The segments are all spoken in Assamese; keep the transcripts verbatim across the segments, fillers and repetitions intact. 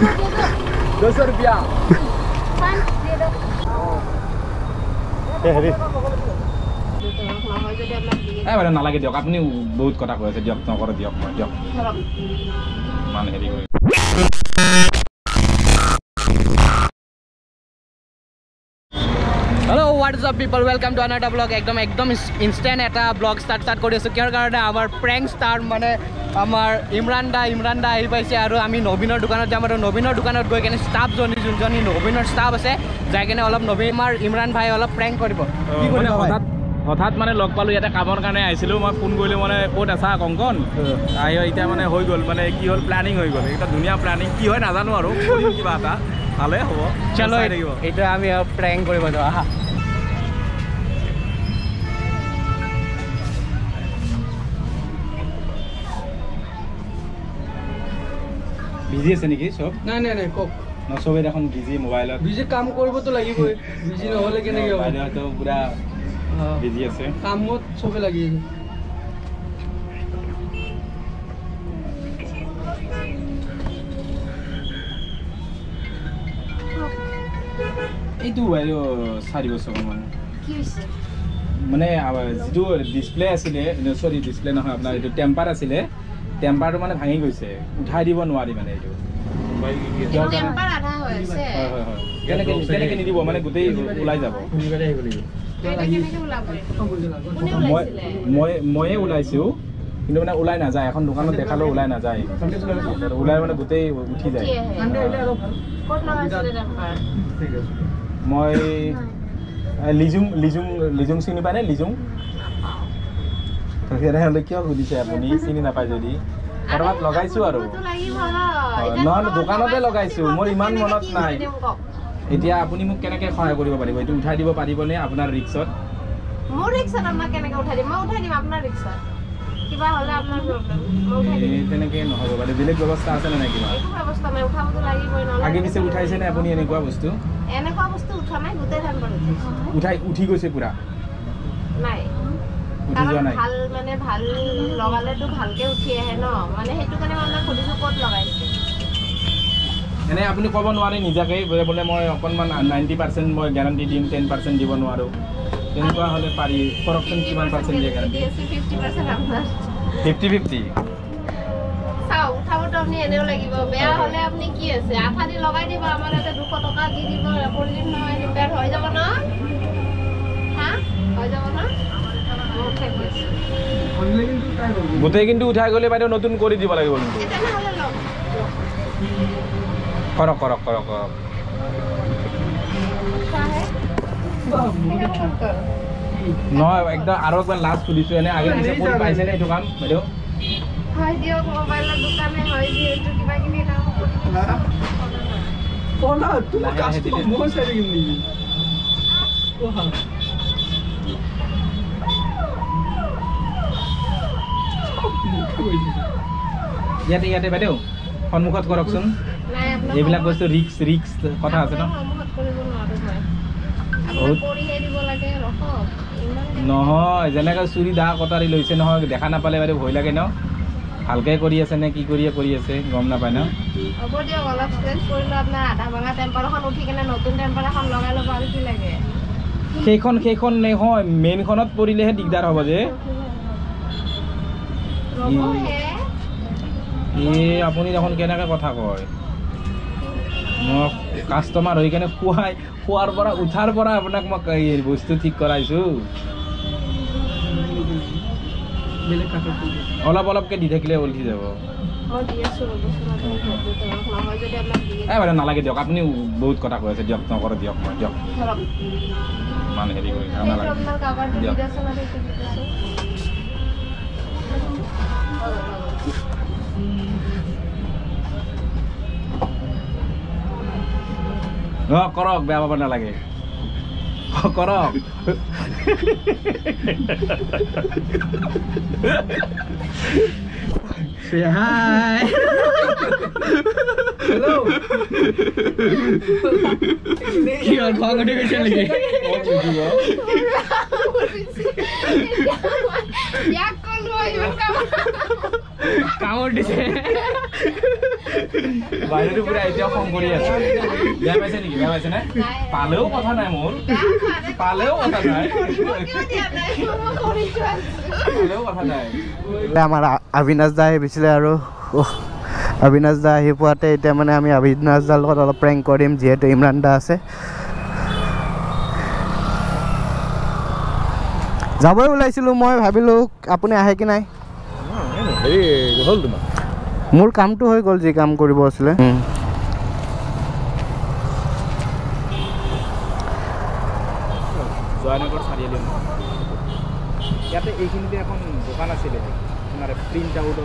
दो सौ रुपया नालागे दियक अपनी बहुत कथा कहते दियक नक दियक दियक मान हेरी। What's up people, welcome to another vlog. Ekdom ekdom instant eta vlog start start kori asu kiar karone amar prank star mane amar Imran da Imran da ahi paise aru ami Nobinor dukanot jam aru Nobinor dukanot goi kene staff joni junjoni Nobinor staff ase jai kene olop Nobin amar Imran bhai olop prank koribo ki kone hotat hotat mane log palu eta kamor karone aisilu ma phone goile mane kot asa Konkon ahi eta mane hoi gol mane ki hol planning hoi gol eta dunia planning ki hoy na janu aru ki bata ale hobo chalo eta ami prank koribo to aha busy আছে নেকি সব না না না কোক না সবে এখন বিজি মোবাইলত বিজি কাম করব তো লাগিবই বিজি না হলে কেনে কি হবে তো পুরা বিজি আছে কামত সবে লাগি আছে এই তো ভাই সারি বছর মানে কি হইছে মানে যেটো ডিসপ্লে আছিলে সরি ডিসপ্লে না আপনার এটা টেম্পার আছিলে টেম্পার মানে ভাঙি গৈছে উঠাই দিব নোৱাৰি মানে এইটো টেম্পার আধা হৈছে কেনে কেনে কেনে দিব মানে গুতেই উলাই যাব নিগৰে আহিব লাগিব কেনে কেনে উলাব মই মই মই উলাইছো কিন্তু মানে উলাই না যায় এখন দোকানত দেখালো উলাই না যায় উলাই মানে গুতেই উঠি যায় কত লাগাইছে টেম্পার ঠিক আছে মই লিজুম লিজুম লিজুম চিনি পানে লিজুম তেরা হলে কি হইছে আপনি চিনি না পাই যদি পরবাত লগাইছো আৰু তো লাগিব না না দোকানতে লগাইছো মোৰ ইমান মনত নাই এতিয়া আপুনি মোক কেনেকে সহায় কৰিব পাৰিব এটো উঠাই দিব পাৰিবনে আপোনাৰ ৰিক্সত মোৰ ৰিক্সত আমা কেনেকে উঠাই দিম মই উঠাই দিম আপোনাৰ ৰিক্সত কিবা হলে আপোনাৰ প্ৰব্লেম মই উঠাই দিম তেনেকে নহব মানে বেলেগ ব্যৱস্থা আছে না কিবা এই ব্যৱস্থা মই উঠাব লাগিব না আগে পিছে উঠাইছে না আপুনি এনেকুৱা বস্তু এনেকুৱা বস্তু উঠা নাই গুতেই ধান কৰিছে উঠাই উঠি গৈছে পুৰা নাই কারণ ভাল মানে ভাল লগালে তো ভালকে উঠি আহে ন মানে হেতু কানে মানে কডিছো কোট লগাইছে এনে আপনি কব নোৱাৰে নিজাকে বলে মই অকনমান নব্বৈ পাৰচেণ্ট মই গ্যাৰান্টি দিম দহ পাৰচেণ্ট দিব নোৱাৰো তেনকুৱা হলে পাৰি পৰকচন কিমান পাৰচেণ্ট দিয়ে গ্যাৰান্টি পঞ্চাছ পাৰচেণ্ট আপোনাৰ পঞ্চাছ পঞ্চাছ চাও উঠাবটো আপনি এনেও লাগিব বেয়া হলে আপনি কি আছে আঠা দি লগাই দিব আমাৰ এটা দুশ টকা দি দিব পৰিদিন নহয় ৰিপেয়াৰ হৈ যাব না হ্যাঁ হৈ যাব না গোটেই কিন্তু উঠাই গ'লে বাইদেউ নতুন কৰি দিব লাগিব কিন্তু কৰক কৰক কৰক কৰক নহয় একদম আৰু একবাৰ লাষ্ট খুলিছো এনে আগে পিছে কোন পাইছে নে এইটো কাম বাইদেউ হয় দিয়ক মোবাইলৰ দোকানে হয় দি এইটো কিবা কিনি নাও কোন তুমি কাষ্ট মোৰ সাইড কিনি ওহা ইয়াতে ইয়াতে বাইদেউ সন্মুখত কৰকচোন এইবিলাক বস্তু ৰিক্স ৰিক্স কথা আছে ন নহয় যেনেকৈ চুৰি দা কটাৰী লৈছে নহয় দেখা নাপালে বাইদেউ ভয় লাগে ন ভালকৈ কৰি আছে নে কি কৰিয়ে কৰি আছে গম নাপায় ন হ'ব দিয়ক অলপ চেঞ্জ কৰিলো আপোনাৰ আধা ভাঙা টেম্পাৰখন উঠি কেনে নতুন টেম্পাৰখন লগাই ল'ব আৰু কি লাগে সেইখন সেইখন নহয় মেইনখনত পৰিলেহে দিগদাৰ হ'ব যে আপুনি দেখোন কেনেকৈ কথা কয় মোক কাষ্টমাৰ হৈ কেনে খুৱাই খোৱাৰ পৰা উঠাৰ পৰা আপোনাক মই এই বস্তু ঠিক কৰাইছোঁ অলপ অলপকৈ দি থাকিলে উঠি যাব নালাগে দিয়ক আপুনি বহুত কথা কৈ আছে দিয়ক নকৰ দিয়ক মই দিয়ক মানে হেৰি কৰি নালাগে কৰক বেয়া পাব নালাগে কৰক কামড় দিছে বাইরের উপরে আইতে অপঙ্গরি আছে ব্যায়াম আছে নাকি ব্যায়াম আছে না পালেও কথা নাই মোর পালেও কথা নাই পালেও কথা নাই আমার অবিনাশ দা আহিছিলে আৰু অবিনাশ দা আহি পোৱাতে এটা মানে আমি অবিনাশ দাৰ লগত অলপ প্ৰেংক কৰিম যেটো ইমৰান দা আছে যাবই ওলাইছিলো মই ভাবিলো আপুনি আহে কি নাই এই হল তোমা মোৰ কামটো হৈ গল যে কাম কৰিব আছিল জয়নগৰ ছাৰিলে ইয়াতে এইখিনিতে এখন দোকান আছিল তোমার প্রিন্ট আউট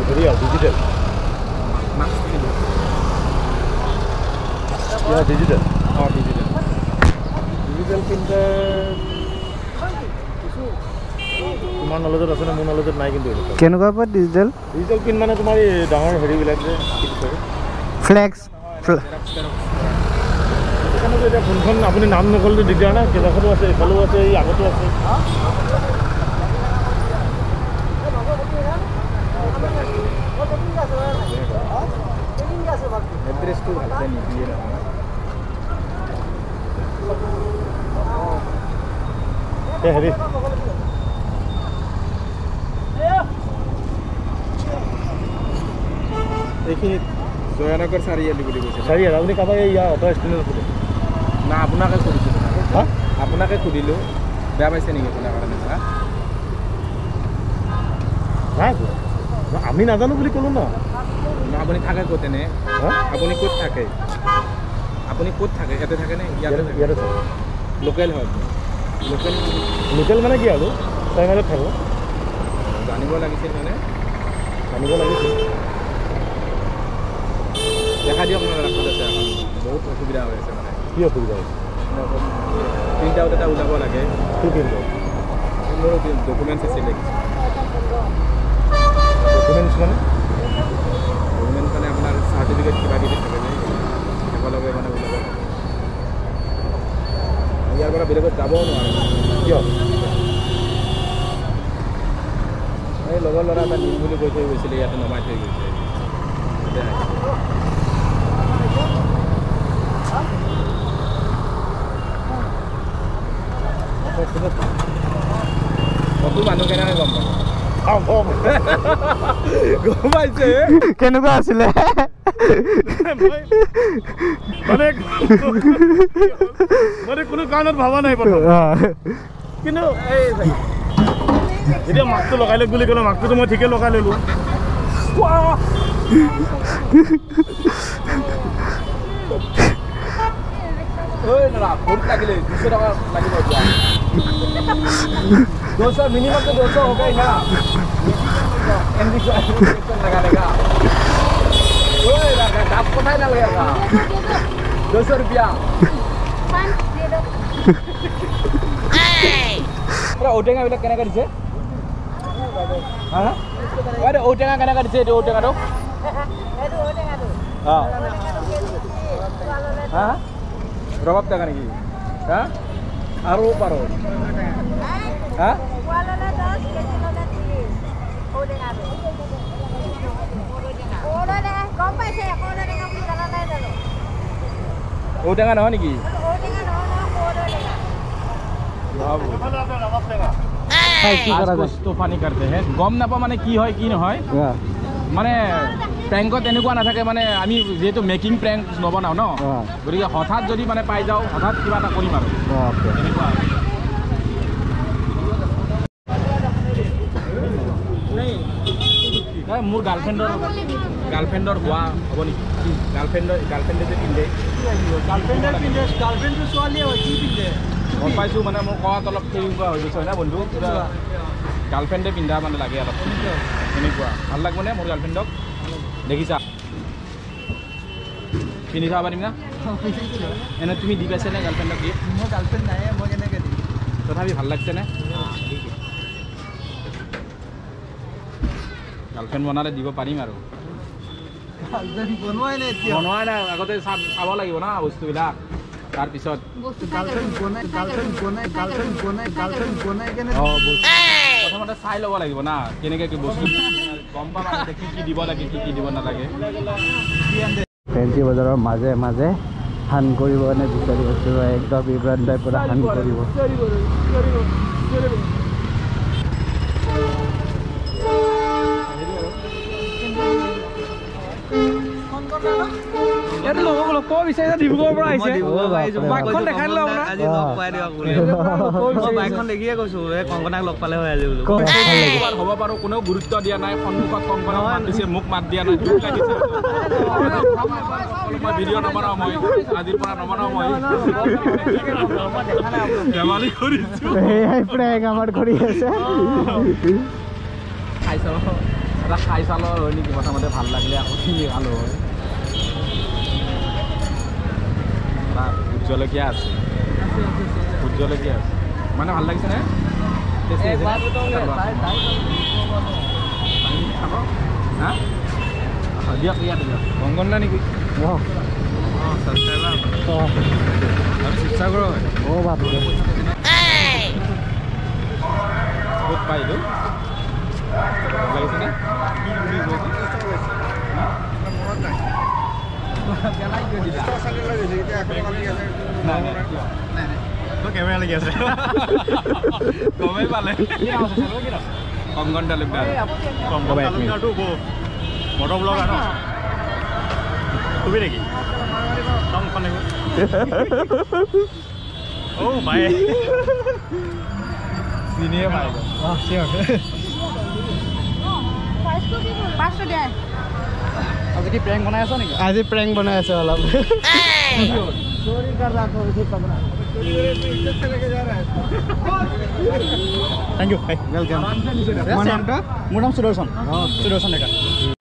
ডিজিটাল ইয়া ডিজিটাল আর ডিজিটাল ডিজিটাল প্রিন্টার তোমার নলেজত আছে না মোৰ নলেজত নাই কিন্তু কেনেকুৱা পৰ ডিজিটাল ডিজিটাল পিন মানে তোমাৰ এই ডাঙৰ হেৰি বিলাক যে ফ্লেক্স এটা কোনখন আপুনি নাম নকললে দিগদাৰ না কেনেকুৱা আছে ফলো আছে এই আগতো আছে এড্ৰেছ তো ভালকৈ নিদিয়ে না এ হেৰি देखिए জয়নগৰ চাৰিআলি বুলি কৈছে চাৰিআলি আপুনি কাবা ইয়া অটো ষ্টেনৰ ওচৰত না আপোনাকে খুদিছো হা আপোনাকে খুদিলো বেয়া পাইছে নেকি আপোনাৰ কাৰণে হা আমি নাজানো বুলি ক'লো না না আপুনি থাকে ক'তে নে আপুনি ক'ত থাকে আপুনি ক'ত থাকে ইয়াতে থাকে নে ইয়াতে ইয়াতে লোকেল হয় লোকেল লোকেল মানে কি আৰু চাৰিআলিত থাকো জানিব লাগিছিল মানে জানিব লাগিছিল দেখা দিয়ক মানে ৰাস্তাত আছে এখন বহুত অসুবিধা হৈ আছে মানে কি অসুবিধা হৈছে তিনিটা এটা ওলাব লাগে কি দিন মোৰ ডকুমেণ্টছ আছে নেকি ডকুমেণ্টছ মানে ডকুমেণ্টছ মানে আপোনাৰ চাৰ্টিফিকেট কিবা কিবি থাকে যে একেলগে মানে ওলাব লাগে ইয়াৰ পৰা বেলেগত যাব নোৱাৰে কিয় এই লগৰ ল'ৰা এটা নিম বুলি কৈ থৈ গৈছিলে ইয়াতে নমাই থৈ গৈছে কেনেকুৱা আছিলে মানে কোনো কাৰণত ভবা নাই কিন্তু এতিয়া মাকটো লগাই লগ বুলি ক'লে মাকটোতো মই ঠিকে লগাই ল'লো ঔটেঙা বিলাক কেনেকৈ দিছে ঔটেঙা কেনেকৈ দিছে এইটো ঔটেঙাটো berapa tangan lagi? Hah? Aru paru. Hah? Kualala das kilo nanti. Odeng aru. Odeng. Kompas ya, odeng kamu jalan aja dulu. Odeng anu niki. Odeng anu anu odeng. Wow. Hai, ki karate stofani karte hain. Gom na pa mane ki hoy ki na hoy? Ya. Mane প্ৰেংকত এনেকুৱা নাথাকে মানে আমি যেহেতু মেকিং প্ৰেংক নবনাও ন গতিকে হঠাৎ যদি মানে পাই যাওঁ হঠাৎ কিবা এটা কৰিম আৰু মোৰ গাৰ্লফ্ৰেণ্ডৰ গাৰ্লফ্ৰেণ্ডৰ হোৱা হ'ব নেকি গাৰ্লফ্ৰেণ্ডৰ গাৰ্লফ্ৰেণ্ডে যে পিন্ধে গাৰ্লফ্ৰেণ্ডে পিন্ধে গাৰ্লফ্ৰেণ্ডটো ছোৱালীয়ে হয় কি পিন্ধে গম পাইছোঁ মানে মোৰ কোৱাত অলপ তেনেকুৱা হৈ গৈছে হয় না বন্ধু গাৰ্লফ্ৰেণ্ডে পিন্ধা মানে লাগে অলপ তেনেকুৱা ভাল লাগিব নে মোৰ গাৰ্লফ্ৰেণ্ডক দেখিছা পিন্ধি চাব পাৰিম না এনে তুমি দি পাইছানে গাৰ্লফ্ৰেণ্ডক কি মোৰ গাৰ্লফ্ৰেণ্ড নাই মই কেনেকৈ দিম তথাপি ভাল লাগিছেনে গাৰ্লফ্ৰেণ্ড বনালে দিব পাৰিম আৰু বনোৱাই নাই আগতে চাব লাগিব না বস্তুবিলাক তাৰপিছত কথা প্ৰথমতে চাই ল'ব লাগিব না কেনেকে কি বস্তু গম পাবা দেখি কি দিব লাগে কি কি দিব নালাগে ফেঞ্চি বজাৰৰ মাজে মাজে হান কৰিব নে বিচাৰি বস্তু একদম ইব্ৰান্ডে পুৰা হান কৰিব এটা লোক লোক বিচাৰিছে ডিব্ৰুগড়ৰ পৰা আহিছে বাইকখন দেখাই লও না আজি লগ পাই দিবা কোনে মই বাইকখন দেখিয়ে কৈছো এ কংকনাক লগ পালে হৈ আজি বলো কোন হ'ব পাৰো কোনো গুৰুত্ব দিয়া নাই সন্মুখত কংকনা মাতিছে মুখ মাত দিয়া নাই দুখ লাগিছে মই ভিডিঅ নবনাও মই আজিৰ পৰা নবনাও মই জামালি কৰিছো এই প্ৰেগ আমাৰ কৰি আছে খাইছো এটা খাইছালো হয় নেকি প্ৰথমতে ভাল লাগিলে আকৌ কি আলো হয় জলকিয়া আছে জলকিয়া আছে মানে ভাল লাগিছে না একবার তো তাই তাই খাবো হ্যাঁ দিয়া দিয়া বঙ্গনা নাকি ও সাবস্ক্রাইবার তো আর শিক্ষা করো ও বাপ রে এই বহুত পাইলো লাগিছে না কেলাই গৈ দিলা সালে লাগি যে এখন লাগি আছে না না তো ক্যামেরা লাগি আছে কমে পালে কি আছে চলো কি না কংগন্ডা লাগা কংগবা এক মিনিট মোটো ব্লগ আনো তুমি নাকি কম কনে ও ভাই সিনিয়ে ভাই আ সিয়া পাঁচশো দে আজি কি প্র্যাঙ্ক বনাই আছো নাকি আজি প্র্যাঙ্ক বনাই আছে অলপ চুরি কর রাখো কিছু তোমরা থ্যাংক ইউ ভাই ওয়েলকাম আমার নামটা মোনাম সুদর্শন সুদর্শন এটা